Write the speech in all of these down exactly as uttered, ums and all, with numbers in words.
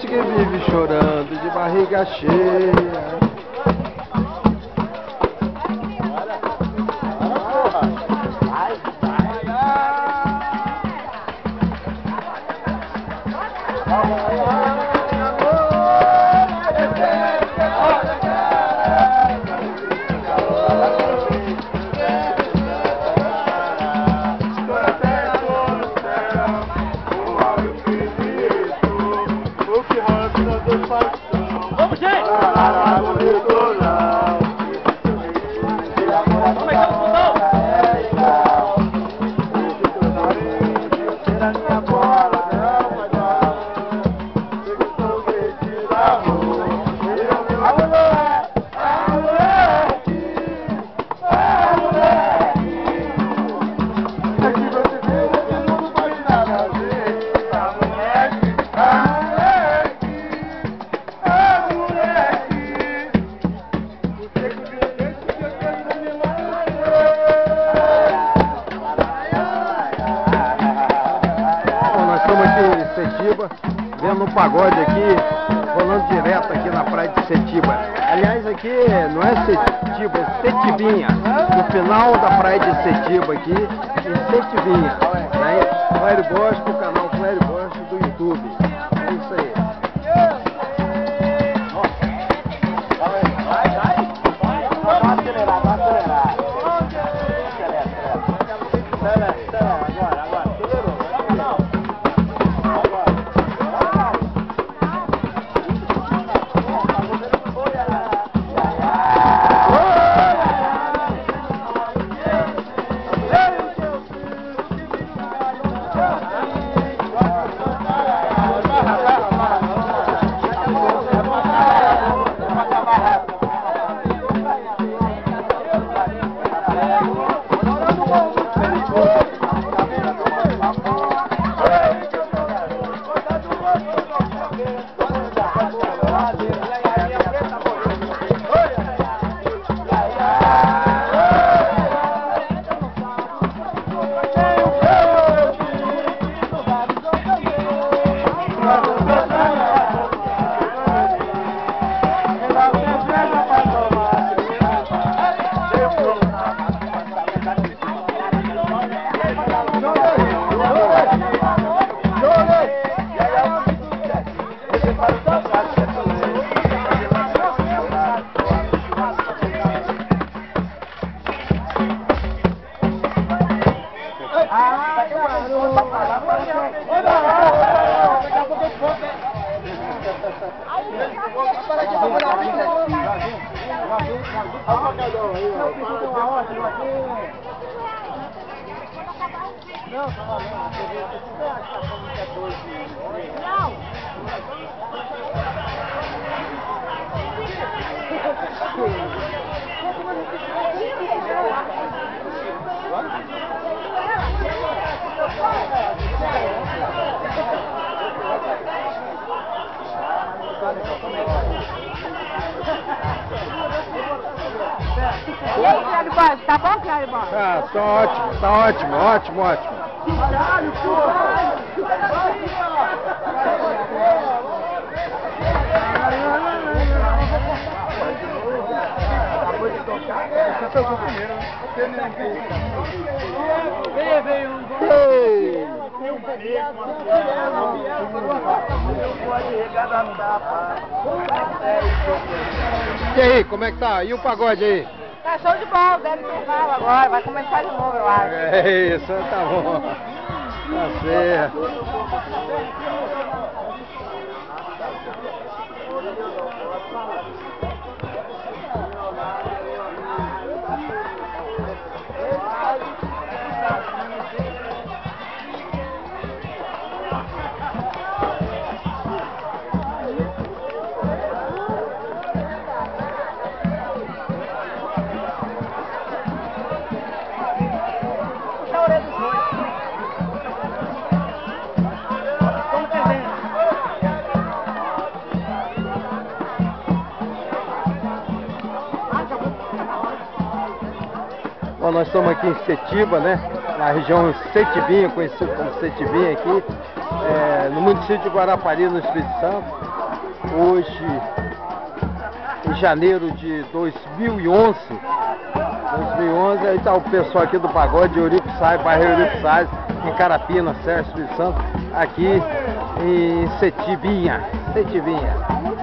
gente que vive chorando de barriga cheia. Setiba, vendo um pagode aqui, rolando direto aqui na praia de Setiba. Aliás, aqui não é Setiba, é Setibinha. No final da praia de Setiba aqui, em Setibinha. Né? Clério Borges, pro canal Clério Borges do YouTube. É isso aí. E aí, Clério Borges, tá bom, Clério Borges? Ah, tá ótimo, tá ótimo, ótimo, ótimo. Caralho, porra! Acabou de tocar, você tocou primeiro, né? Veio um gol! Eu E aí, como é que tá? E o pagode aí? Tá show de bola, deve intervalo agora, vai começar de novo, eu acho. É isso, tá bom. Tá certo. Nós estamos aqui em Setiba, né? na região Setibinho, conhecido como Setibinha aqui, é, no município de Guarapari, no Espírito Santo. Hoje, em janeiro de dois mil e onze, dois mil e onze, aí está o pessoal aqui do pagode, Euripiçais, bairro Euripiçais, em Carapina, Serra, Espírito Santo, aqui em Setibinha. Setibinha.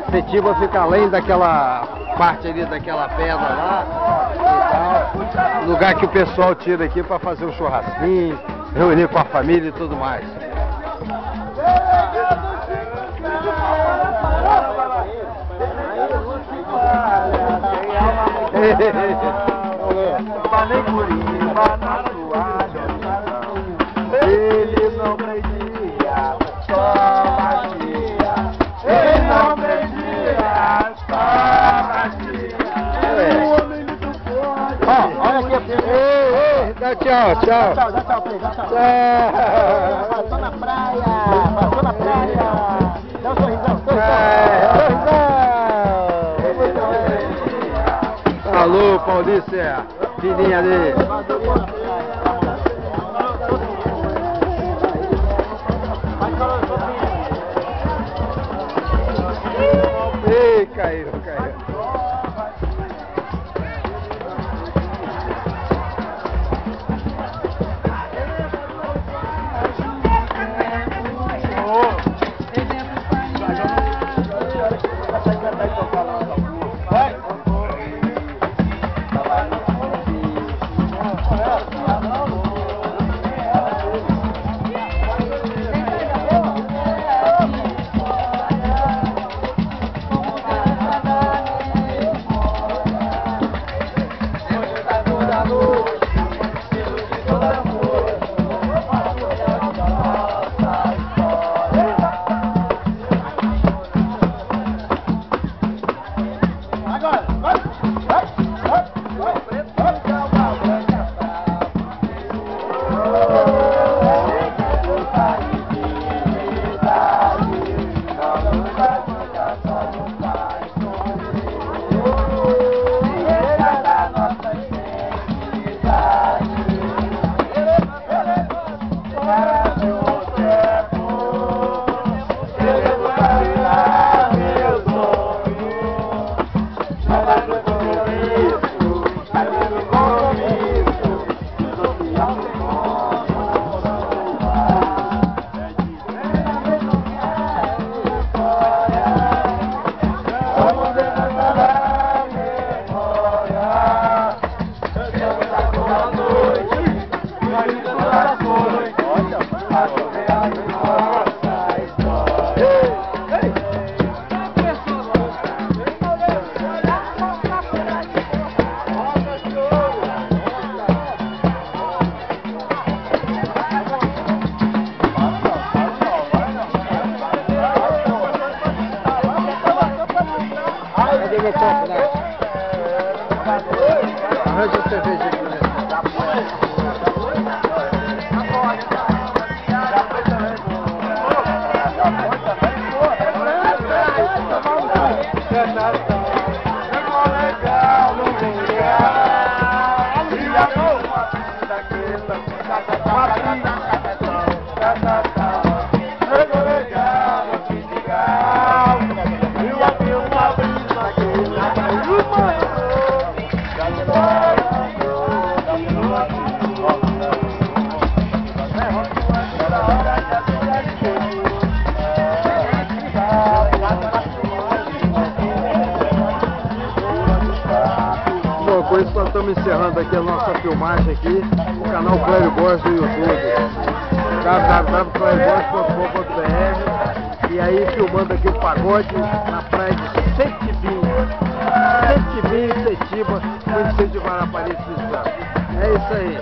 Setiba fica além daquela parte ali, daquela pedra lá e tal. Lugar que o pessoal tira aqui para fazer um churrasquinho, reunir com a família e tudo mais. Ele não prendia, só batia. Ele não prendia, só batia. O homem muito forte. Ó, olha aqui a primeira. Dá tchau, tchau. Dá tchau, tchau, tchau. Passou na praia, passou na praia. Dá um sorrisão, sorrisão. Alô, Paulícia, filhinha dele. Caiu, caiu. Estamos encerrando aqui a nossa filmagem aqui no canal Clério Borges do YouTube, w w w ponto clério borges ponto com ponto b r, e aí filmando aqui o pagode na praia de Setibinha, Setibinha e Setiba, município de Guarapari, Espírito Santo. É isso aí.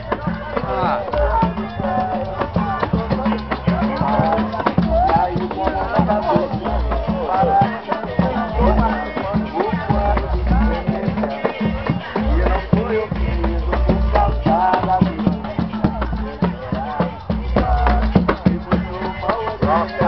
Ah. Awesome.